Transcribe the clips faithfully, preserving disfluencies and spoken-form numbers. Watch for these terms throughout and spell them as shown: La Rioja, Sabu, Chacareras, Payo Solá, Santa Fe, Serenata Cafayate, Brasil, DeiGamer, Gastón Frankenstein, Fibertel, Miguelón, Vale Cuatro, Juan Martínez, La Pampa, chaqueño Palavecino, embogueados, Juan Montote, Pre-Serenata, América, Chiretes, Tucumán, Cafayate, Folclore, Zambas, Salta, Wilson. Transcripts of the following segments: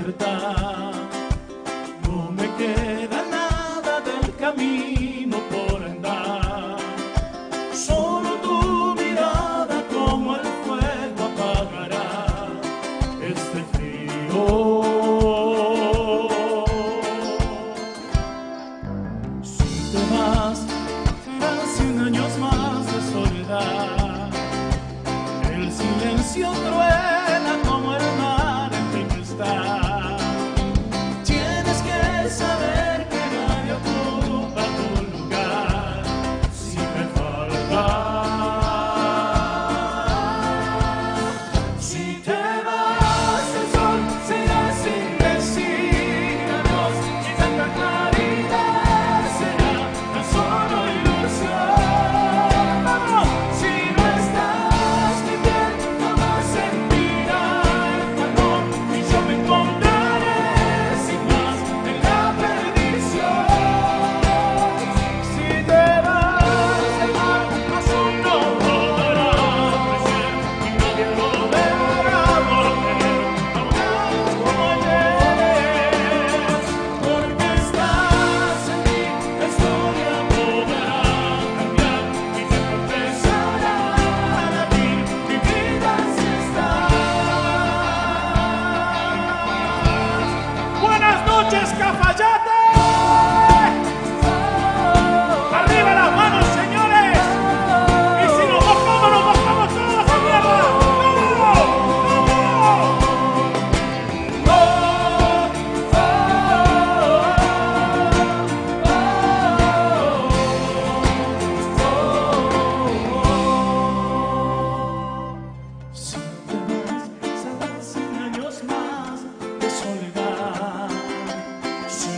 libertad. No me queda nada del camino por andar, solo tu mirada como el fuego apagará este frío. Si te vas, serán cien años más de soledad. El silencio truena como el mar en tempestad. Saber que nadie ocupa tu lugar si me faltas. Si te vas, el sol será sin vecinos y tanta claridad será tan solo ilusión. ¡Vamos! Si no estás, mi piel no va a sentir amor y yo me encontraré sin más. Buenas noches, Cafayate. Arriba las manos, señores. Y si nos bajamos, nos bajamos todos a tierra. ¡Vamos! Si te vas, serán cien años más de soledad. Si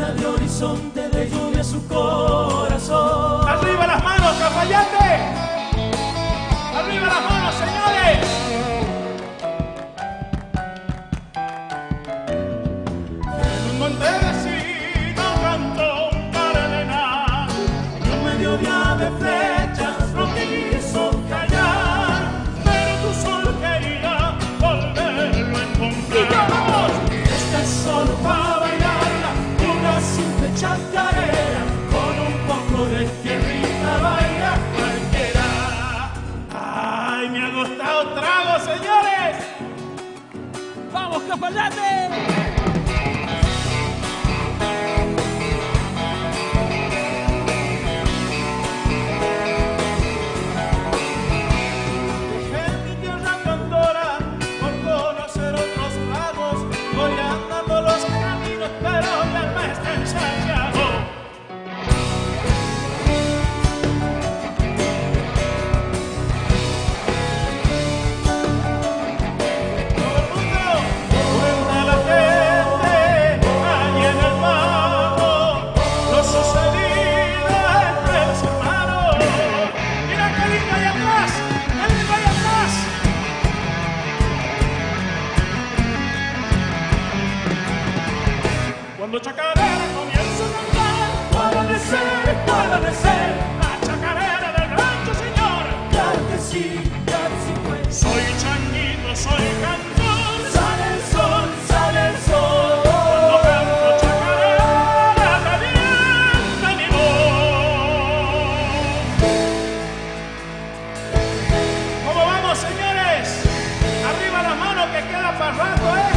cubierta de horizonte, de lluvia su corazón. ¡Arriba las manos, Cafayate! ¡Arriba las manos, señores! En un monte vecino cantó un cardenal, en un mediodía de flechas lo que hizo callar, pero tu sol quería volverlo a encontrar. Esta es solo para bailarla, una simple chacarera, con un poco de tierrita baila cualquiera. ¡Ay, me ha gustado trago, señores! ¡Vamos, Cafayate! Cuando chacarera comienza a cantar, puede ser, puede ser, la chacarera del rancho, señor. Claro que sí, claro que sí, pues. Soy changuito, soy cantor. Sale el sol, sale el sol. Cuando canto chacarera, calienta mi voz. ¿Cómo vamos, señores? Arriba las manos que queda para rato, ¿eh?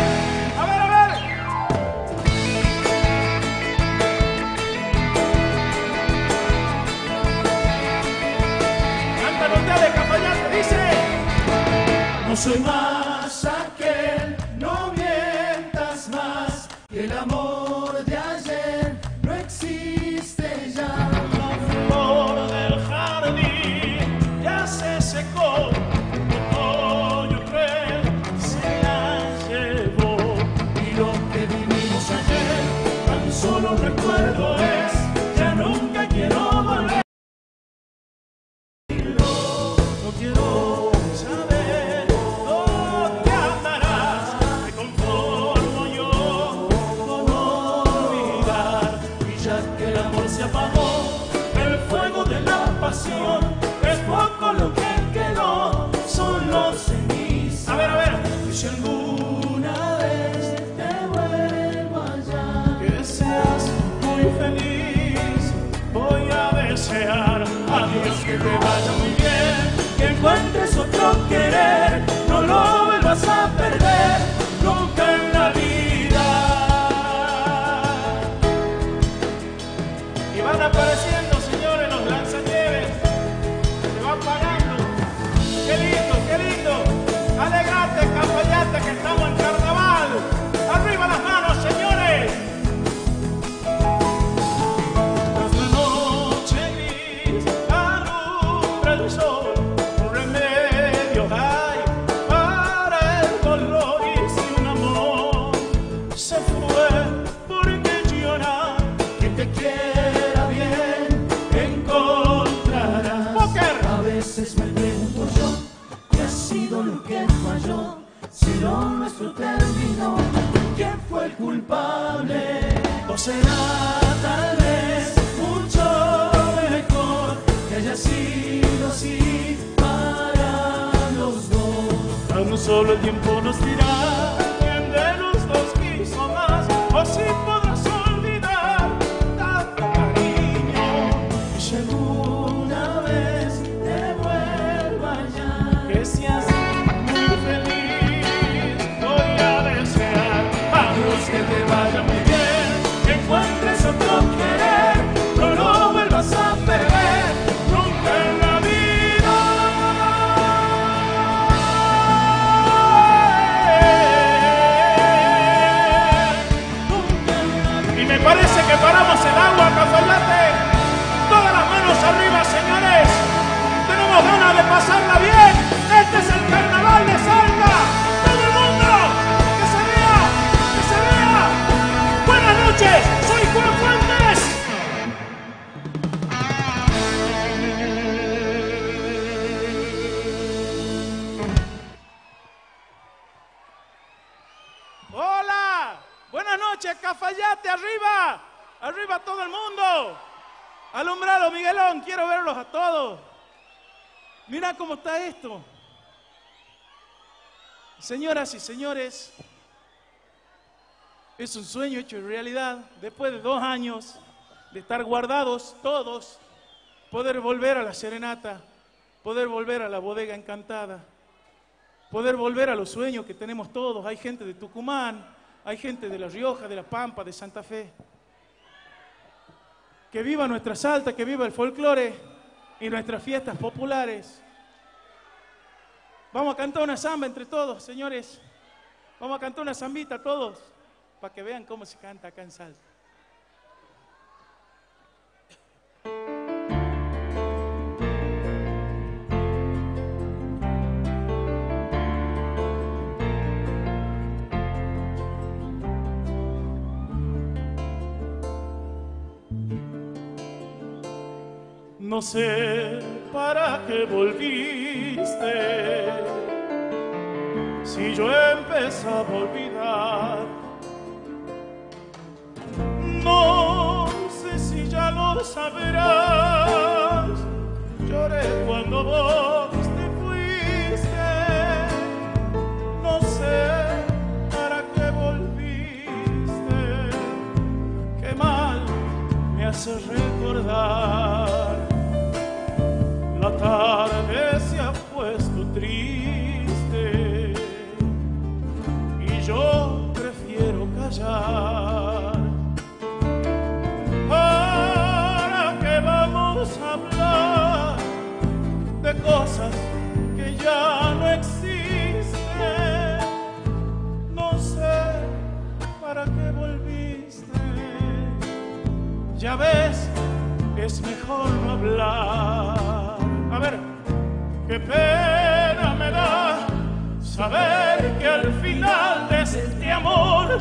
No soy más aquel, no mientas más, que el amor de ayer no existe ya. La flor del jardín ya se secó, no, yo creo, se la llevó. Y lo que vivimos ayer, tan solo recuerdo es, ya nunca quiero volver. Es poco lo que quedó, solo cenizas. A ver, a ver. Y si alguna vez te vuelvo allá, que seas muy feliz, voy a desear. A Dios que te vaya muy bien, que encuentres otro querer, no lo vuelvas a perder nunca en la vida. Y van apareciendo. Que estamos en carnaval. ¡Arriba las manos, señores! Tras la noche gris, alumbra el sol, un remedio hay para el dolor. Y si un amor se fue, ¿por qué llorar? Quien te quiera bien, encontrarás. ¡Póker! A veces me pregunto yo, ¿qué ha sido lo que falló? Si lo nuestro terminó, ¿quién fue el culpable? ¿O será tal vez mucho mejor que haya sido así para los dos? Tan un solo tiempo nos dirá quién de los dos quiso más, o si podrás olvidar tanto cariño. Y si alguna vez te vuelva ya, que seas muy feliz. Que te vaya muy bien, que encuentres otro querer, no lo vuelvas a perder nunca en la vida. Y me parece que paramos el agua, Cafayate. Todas las manos arriba, señores. Tenemos ganas de pasarla bien. Este es el carnaval de Salta. ¡Soy Juan! ¡Arriba todo el mundo! Alumbrado, Miguelón, quiero verlos a todos. Mirá cómo está esto. Señoras y señores, es un sueño hecho realidad. Después de dos años de estar guardados todos, poder volver a la serenata, poder volver a la bodega encantada, poder volver a los sueños que tenemos todos. Hay gente de Tucumán, hay gente de La Rioja, de La Pampa, de Santa Fe. Que viva nuestra Salta, que viva el folclore y nuestras fiestas populares. Vamos a cantar una zamba entre todos, señores. Vamos a cantar una zambita todos, para que vean cómo se canta acá en Salta. No sé para qué volviste, si yo empezaba a olvidar. No sé si ya lo sabrás, lloré cuando vos te fuiste. No sé para qué volviste, qué mal me hace recordar. La tarde se ha puesto triste y yo prefiero callar. ¿Para qué vamos a hablar de cosas que ya no existen? No sé para qué volviste. Ya ves, es mejor no hablar. A ver, qué pena me da saber que al final de este amor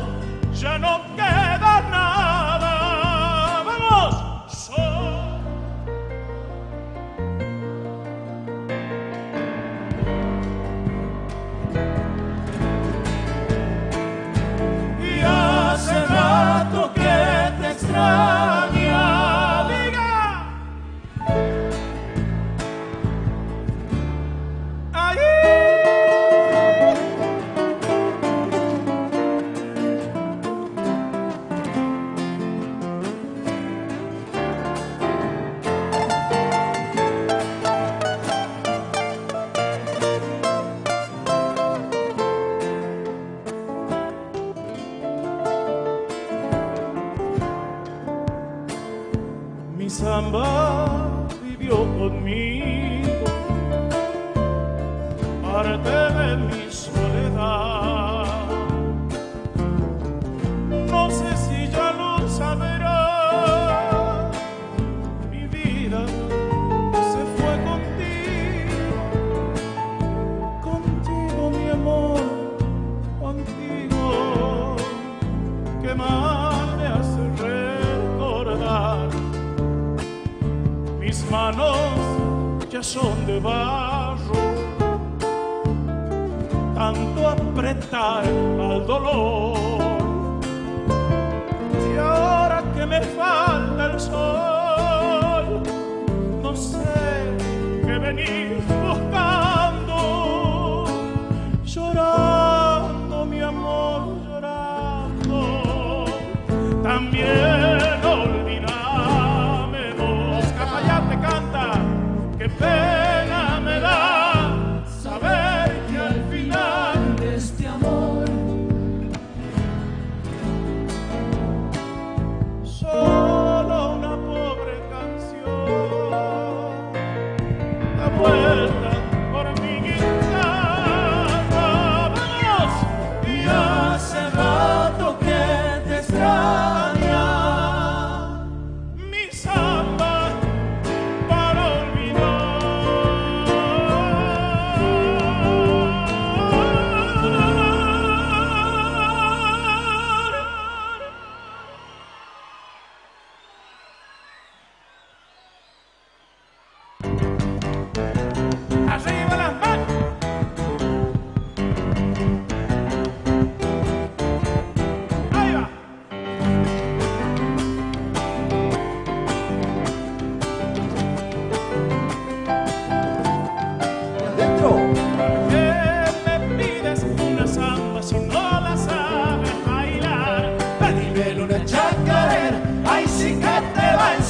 ya no queda nada. ¡Vamos! Sol. Y hace rato que te extraño.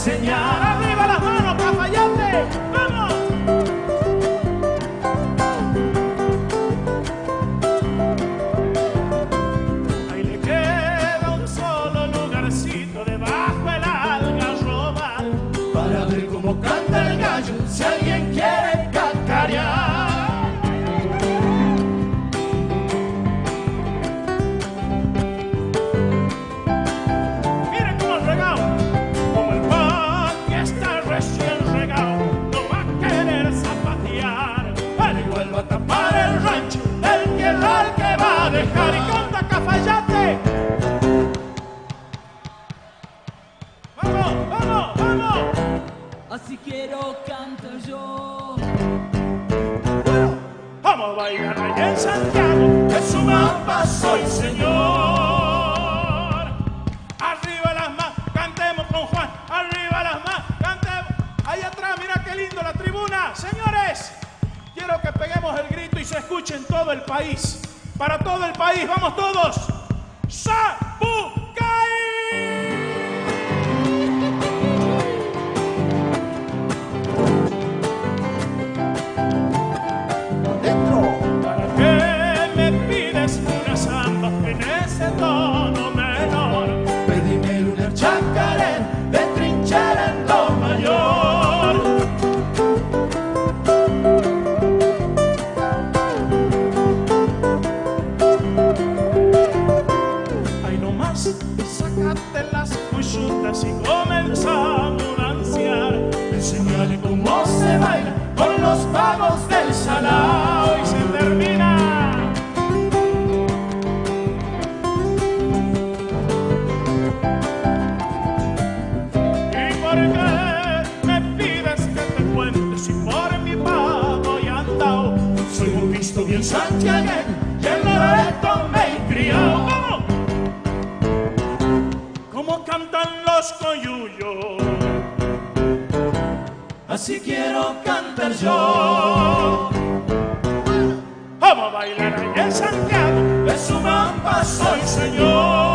enseñar. ¡Arriba las manos, Cafayate! ¡Vamos! Ahí le queda un solo lugarcito debajo el algarrobal para ver cómo canta el gallo si alguien quiere cacarear. Así quiero cantar yo. Bueno, vamos a bailar allá en Santiago, en su mapa soy señor. Arriba las más, cantemos con Juan. Arriba las más, cantemos. Ahí atrás, mira qué lindo la tribuna. Señores, quiero que peguemos el grito y se escuche en todo el país. Para todo el país, vamos todos. ¡Sabu! Así quiero cantar yo. Vamos a bailar allá en Santiago, de su mapa soy señor.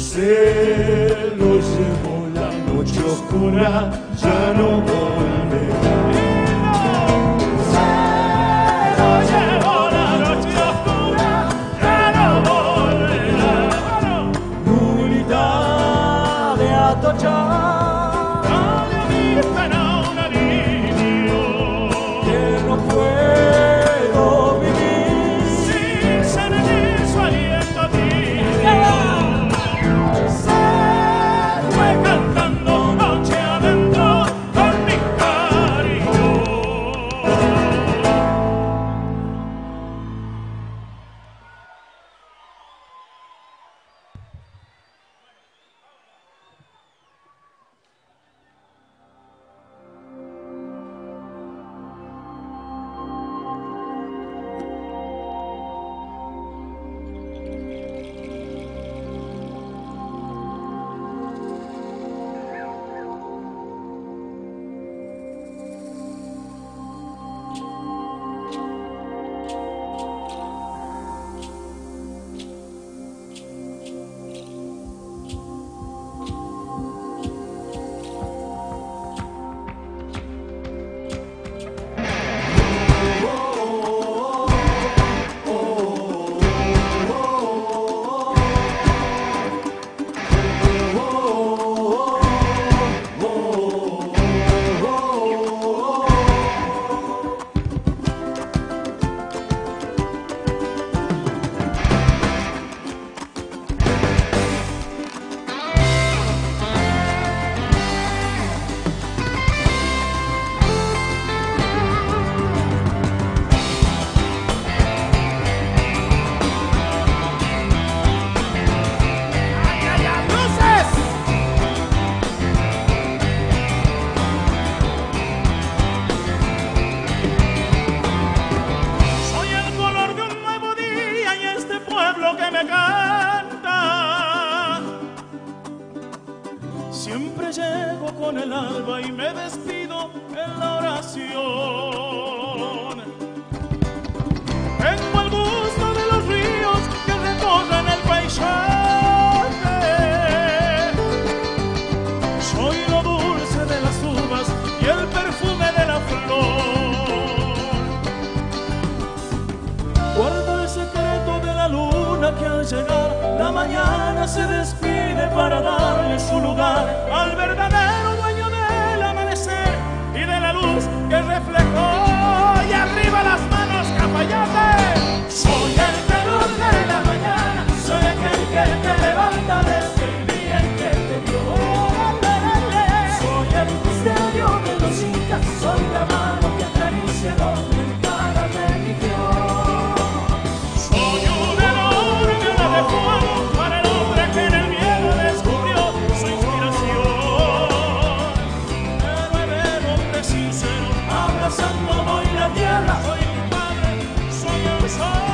Se lo llevó la noche oscura, la canta. Siempre llego con el alba y me despido en la oración. Tengo el gusto de los ríos que recorren el paisaje. Soy lo dulce de las uvas y el perfume de la flor. Guardo el secreto de la luna que al llegar la mañana se despide para darle su lugar al verdadero dueño del amanecer y de la luz que reflejó. Y arriba las manos, Cafayate. Soy el terror de la mañana, soy aquel que te levanta desde el día en que te dio. Soy el misterio de los incas, soy la mano que acaricia donde el cara me eligió. Soy un enorme de fuego para el hombre que en el miedo descubrió su inspiración. Pero el hombre sincero, abrazando hoy la tierra, soy mi padre, soy el sol.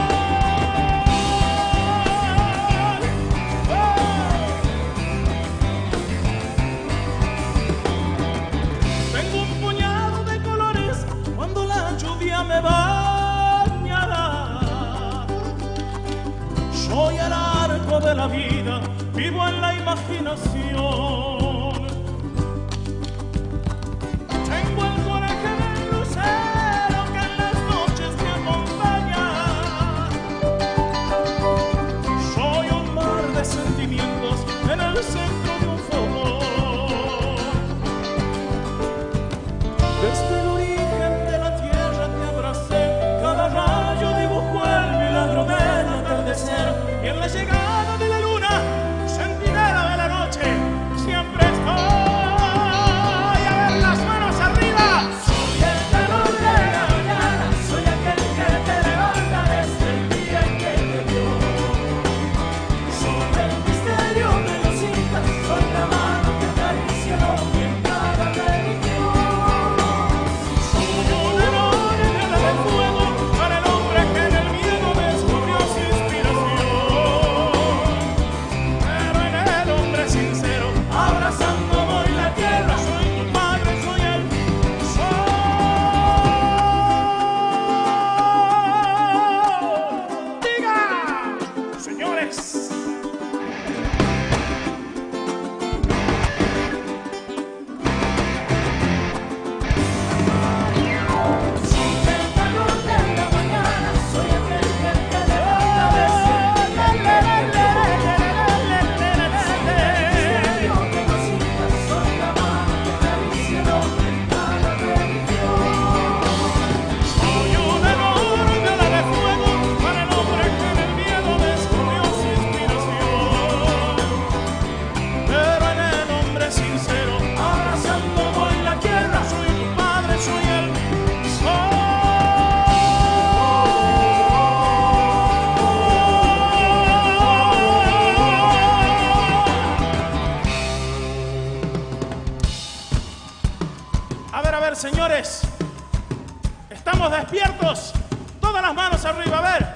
Soy el arco de la vida, vivo en la imaginación. Tengo el coraje del lucero que en las noches me acompaña. Soy un mar de sentimientos en el centro de un fogón. Desde el origen de la tierra te abracé, cada rayo dibujó el milagro del atardecer. Y en la llegada de la luna, sentinela de la noche, siempre estoy. A ver las manos arriba. Soy el calor de la mañana, soy aquel que te levanta desde el día en que te dio. Soy el misterio de los incas, soy la mano que acaricia y en cada religión. Soy un enorme de fuego para el hombre que en el miedo descubrió su inspiración. Sincero, abrazando voy la tierra, soy tu padre, soy el sol. ¡Diga! Señores. Señores, estamos despiertos, todas las manos arriba, a ver.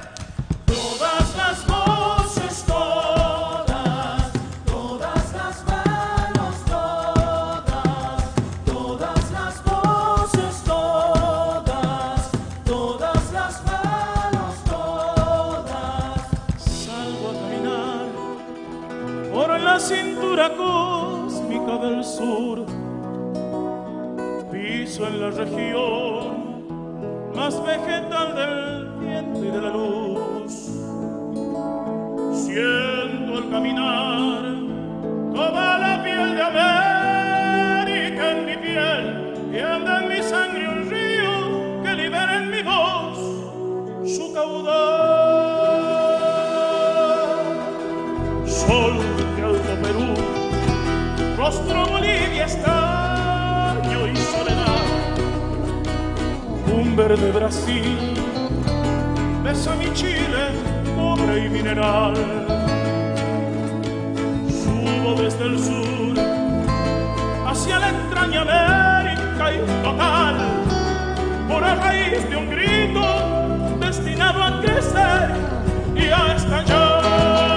Todas las voces, todas, todas las manos, todas, todas las voces, todas, todas las manos, todas. Salgo a caminar por la cintura cósmica del sur. Piso en la región más vegetal del viento y de la luz. Siento al caminar toda la piel de América en mi piel, que anda en mi sangre un río que libera en mi voz su caudal. Sol de Alto Perú, rostro Bolivia está. Y soledad, un verde Brasil, besa mi Chile, cobre y mineral. Subo desde el sur hacia la extraña América intotal, por la raíz de un grito destinado a crecer y a estallar.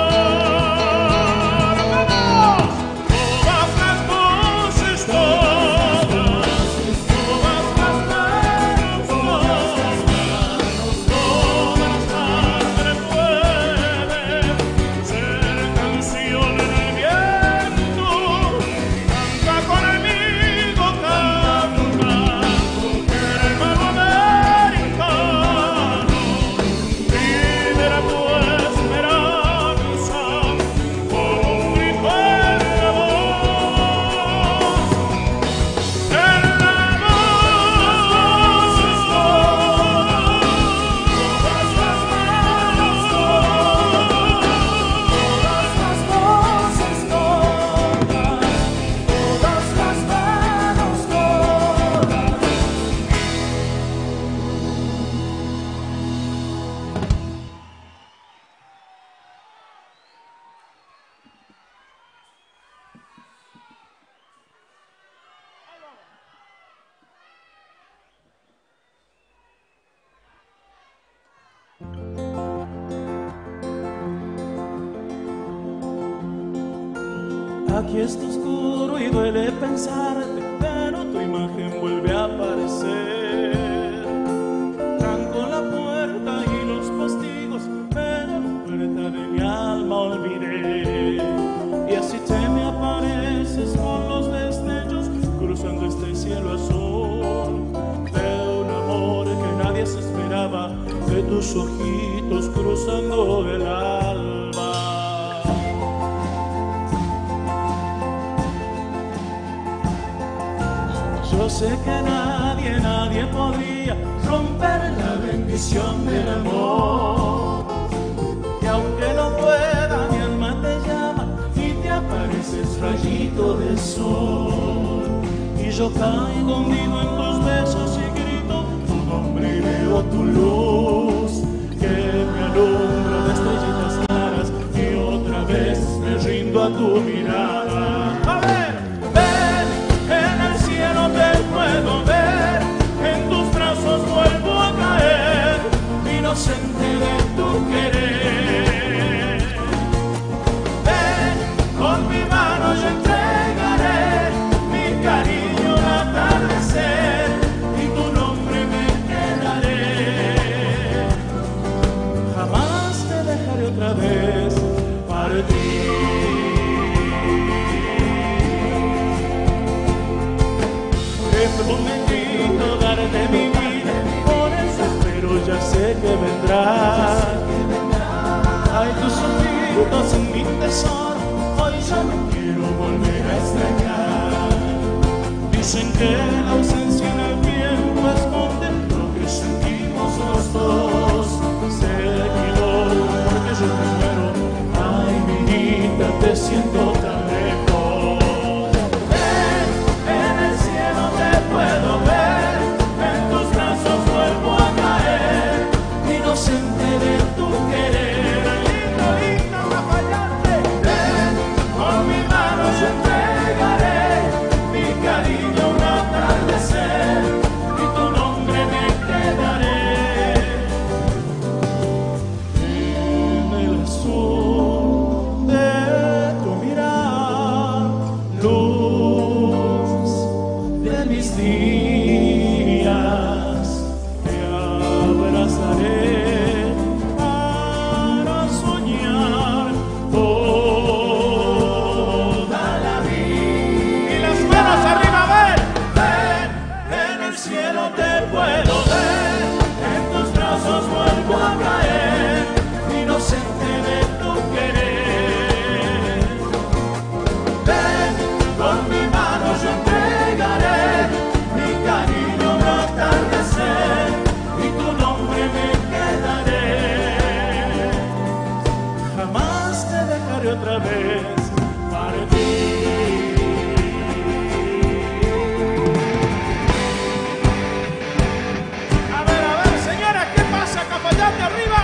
Aquí está oscuro y duele pensarte, pero tu imagen vuelve a aparecer. Tranco la puerta y los postigos, pero la puerta de mi alma olvidé. Y así te me apareces con los destellos, cruzando este cielo azul, de un amor que nadie se esperaba, de tus ojitos cruzando el alma. Yo sé que nadie, nadie podría romper la bendición del amor. Y aunque no pueda, mi alma te llama y te apareces rayito de sol. Y yo caigo hundido en tus besos y grito tu nombre y veo tu luz, que me alumbra de estrellitas claras y otra vez me rindo a tu mirada. ¡A ver! Inocente de tu querer, ven, con mi mano yo entregaré mi cariño al atardecer y tu nombre me quedaré. Jamás te dejaré otra vez partir. Es prometito darte mi vida. Ya sé que vendrás. Hay tus ojitos en mi tesoro. Hoy yo no quiero volver a extrañar. Dicen que la ausencia en el tiempo esconde lo que sentimos los dos. Seguidor, porque yo te muero. Ay, minita, te siento tan lejos. Ven, en el cielo te puedo ver. Inocente de tu querer, lindo, lindo, Cafayate. Ven, con mi mano yo entregaré mi cariño un atardecer y tu nombre me quedaré. En el azul de tu mirar, luz de mis días, te abrazaré. Otra vez para ti. A ver, a ver, señora, ¿qué pasa? Cafayate arriba.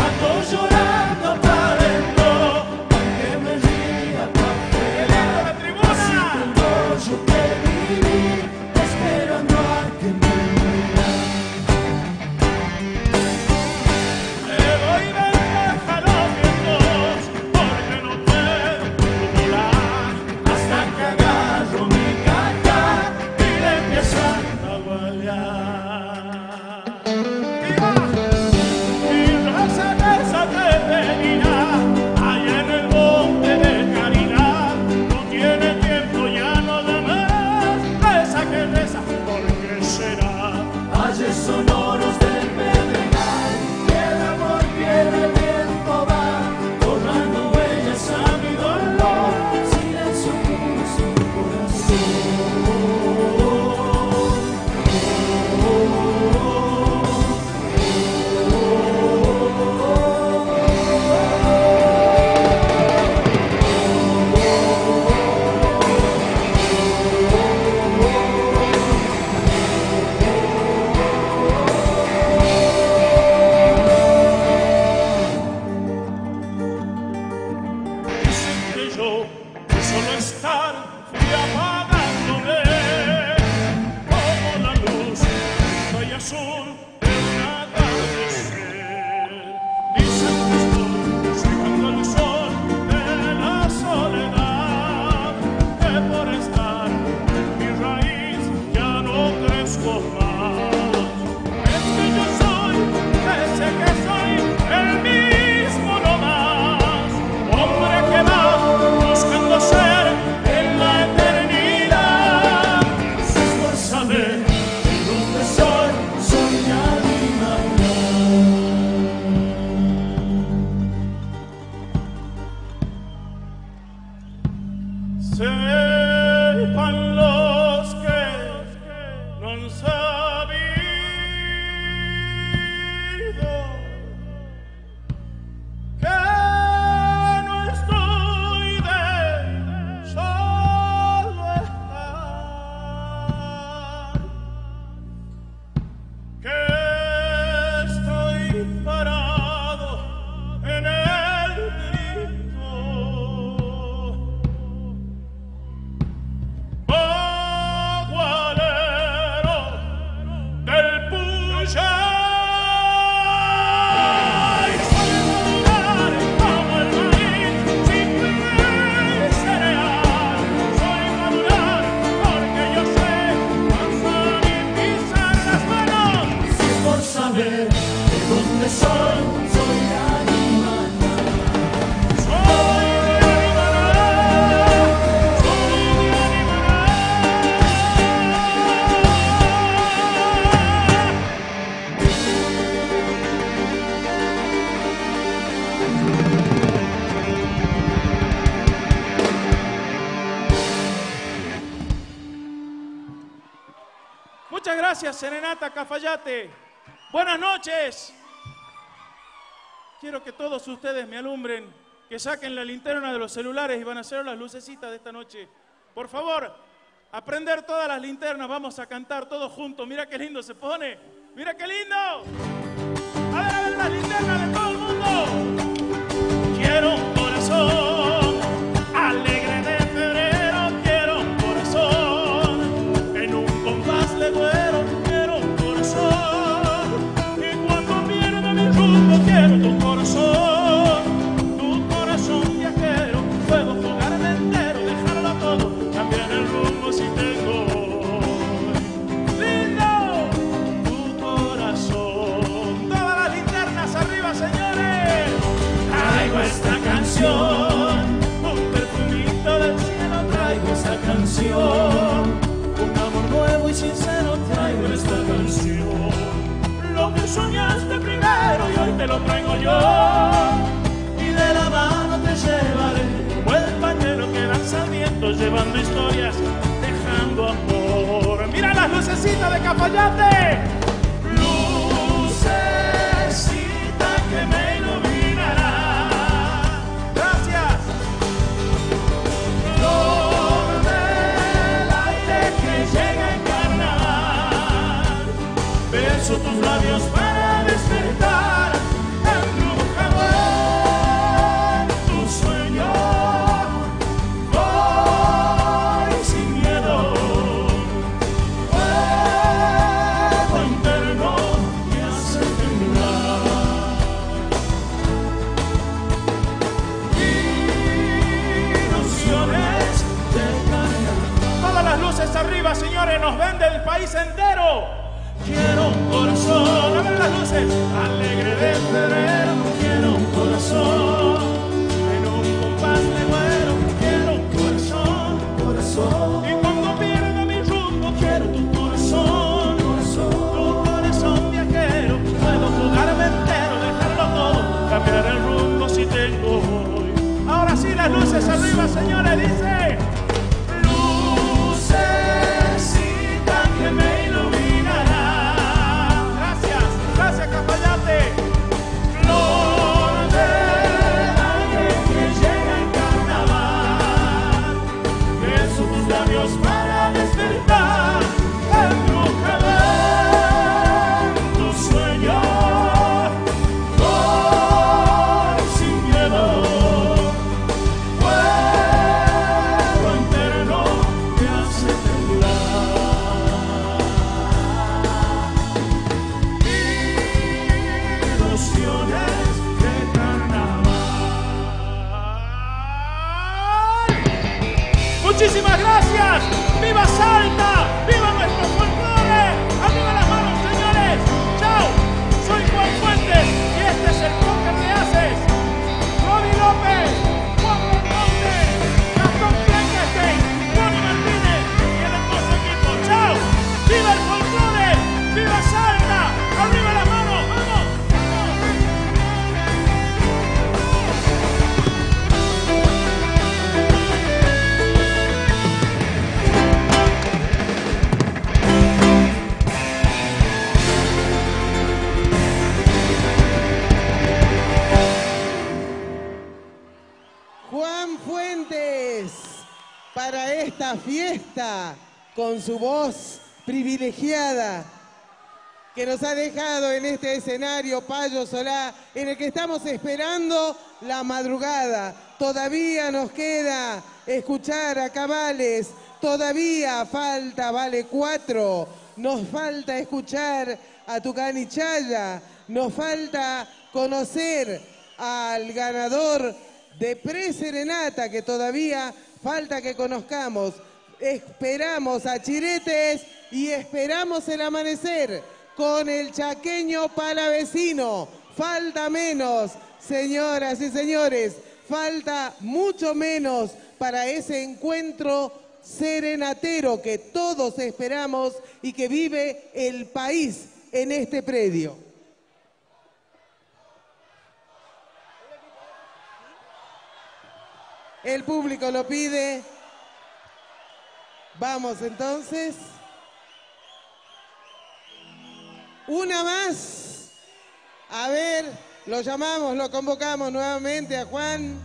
Ando llorando talento, aunque me ría papelera la tribuna. Sin tu amor yo viví, esperando a que me muera. Te doy ventaja a los vientos. Porque Gracias, Serenata Cafayate. Buenas noches. Quiero que todos ustedes me alumbren, que saquen la linterna de los celulares y van a hacer las lucecitas de esta noche. Por favor, a prender todas las linternas, vamos a cantar todos juntos. Mira qué lindo se pone. Mira qué lindo. A ver, a ver las linternas de todo el mundo. Quiero un corazón. Un perfumito del cielo traigo esta canción, un amor nuevo y sincero traigo esta canción. Lo que soñaste primero y hoy te lo traigo yo, y de la mano te llevaré como el pañuelo que danza al viento, llevando historias, dejando amor. Mira las lucecitas de Cafayate. Lucecita que me ilumina. Beso tus labios para despertar el brujamón, tu sueño, voy sin miedo, fuego interno que hace temblar, ilusiones de carga. Todas las luces arriba, señores, nos vende el país entero. Quiero un corazón, a ver las luces, alegre de febrero. Quiero un corazón, en un compás de muero. Quiero un corazón, corazón. Y cuando pierdo mi rumbo, quiero tu corazón, corazón. Tu corazón viajero, puedo jugarme entero, dejarlo todo, cambiar el rumbo si tengo hoy. Ahora sí, las luces arriba, señores, dice. Lucecita que me ilumina. Muchísimas gracias. ¡Viva Salta! ¡Viva nuestro folclore! ¡Arriba las manos, señores! ¡Chao! Soy Juan Fuentes y este es el póker de Haces. Roby López, Juan Montote, Gastón Frankenstein, Juan Martínez y el hermoso equipo. ¡Chao! ¡Viva el folclore! ¡Viva Salta! ¡Arriba las manos! ¡Vamos! Para esta fiesta, con su voz privilegiada que nos ha dejado en este escenario Payo Solá, en el que estamos esperando la madrugada. Todavía nos queda escuchar a Cabales, todavía falta Vale Cuatro, nos falta escuchar a Tucanichaya, nos falta conocer al ganador de Pre-Serenata, que todavía falta que conozcamos. Esperamos a Chiretes y esperamos el amanecer con el chaqueño Palavecino. Falta menos, señoras y señores, falta mucho menos para ese encuentro serenatero que todos esperamos y que vive el país en este predio. El público lo pide. Vamos entonces. Una más. A ver, lo llamamos, lo convocamos nuevamente a Juan.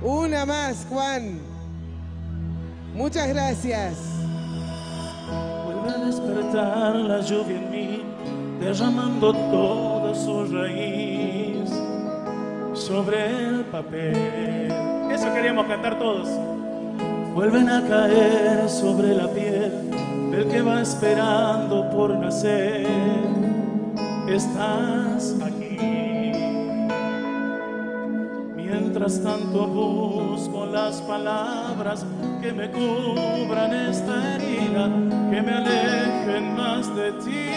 Una más, Juan. Muchas gracias. Vuelve a despertar la lluvia en mí, derramando toda su raíz sobre el papel. Eso queríamos cantar todos. Vuelven a caer sobre la piel del que va esperando por nacer. Estás aquí. Mientras tanto busco las palabras que me cubran esta herida, que me alejen más de ti.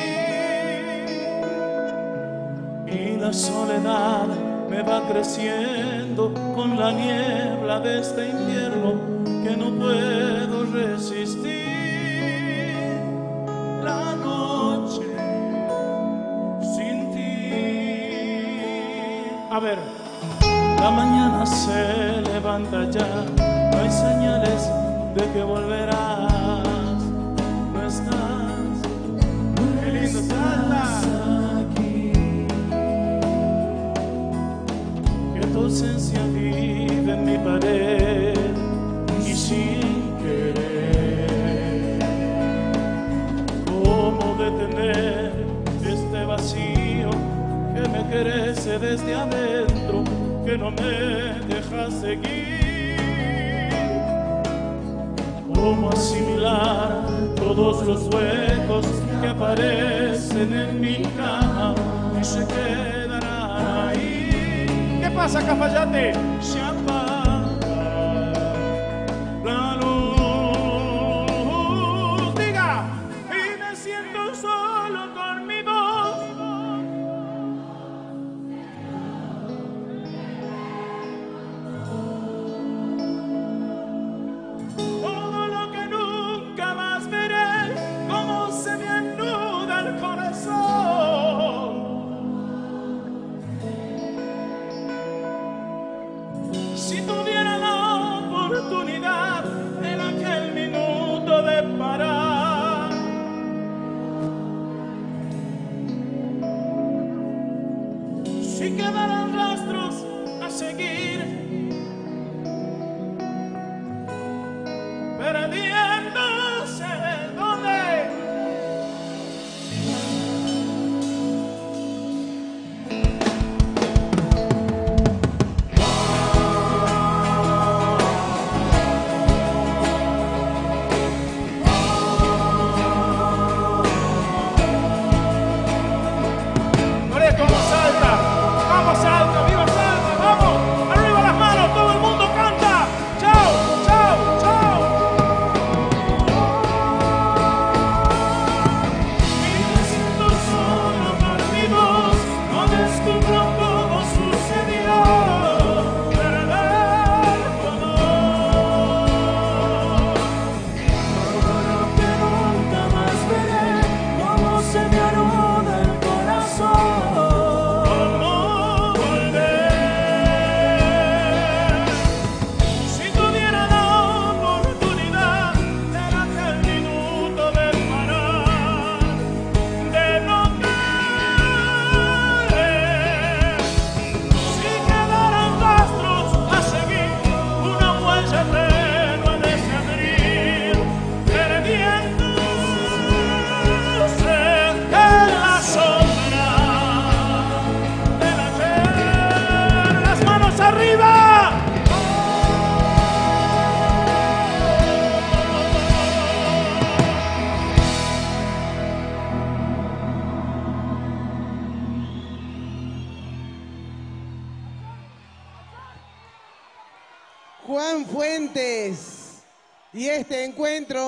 Y la soledad me va creciendo con la niebla de este invierno que no puedo resistir. La noche sin ti. A ver. La mañana se levanta ya, no hay señales de que volverás. No estás, qué lindo, estás aquí. Que tu ausencia vive en mi pared y sin querer. Detener este vacío que me crece desde adentro, que no me deja seguir. Cómo asimilar todos los huecos que aparecen en mi cama y se quedarán ahí. ¿Qué pasa, Cafayate? Se apaga la luz.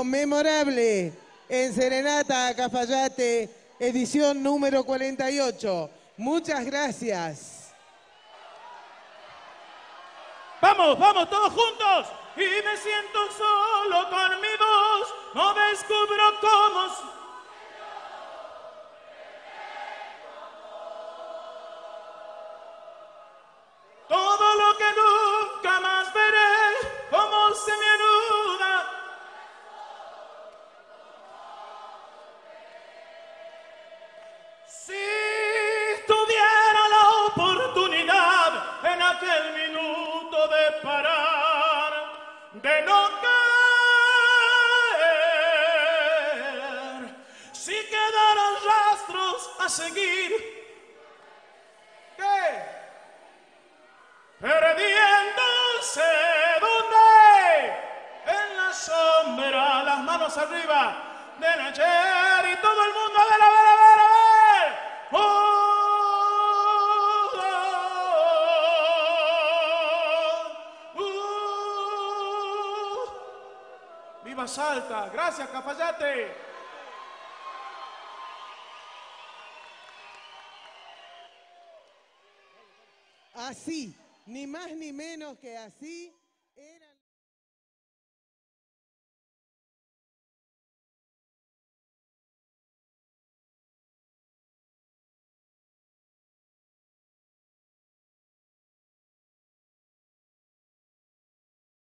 Memorable en Serenata Cafayate, edición número cuarenta y ocho. Muchas gracias. Vamos, vamos, todos juntos. Y me siento solo con mi voz, no descubro cómo... Todo lo que nunca más veré, cómo se me anuda. a seguir, ¿qué? Perdiéndose, ¿dónde? En la sombra, las manos arriba, de ayer y todo el mundo, a ver, a ver, a ver, a ver. Uh, uh, uh. ¡Viva Salta! Gracias, Cafayate. Así, ni más ni menos que así.